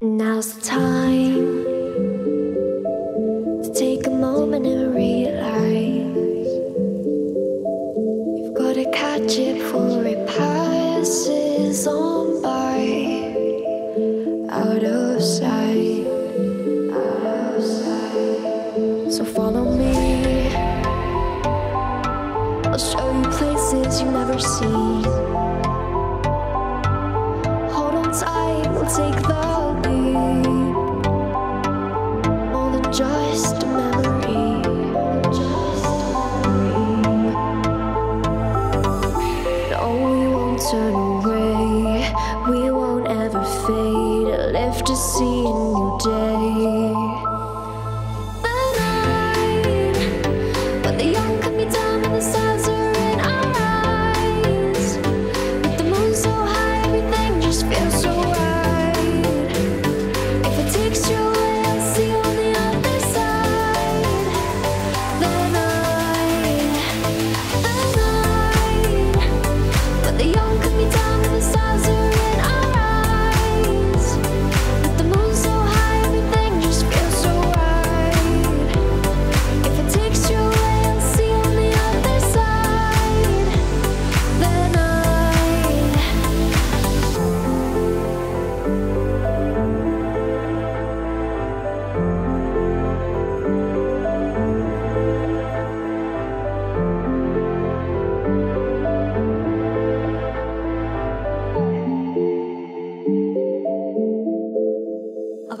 Now's the time to take a moment and realize you've got to catch it before it passes on by, out of sight, out of sight. So follow me, I'll show you places you've never seen. Hold on tight, we'll take the just a memory, just a memory. No, we won't turn away, we won't ever fade. I live to see a new day.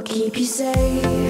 Keep you safe.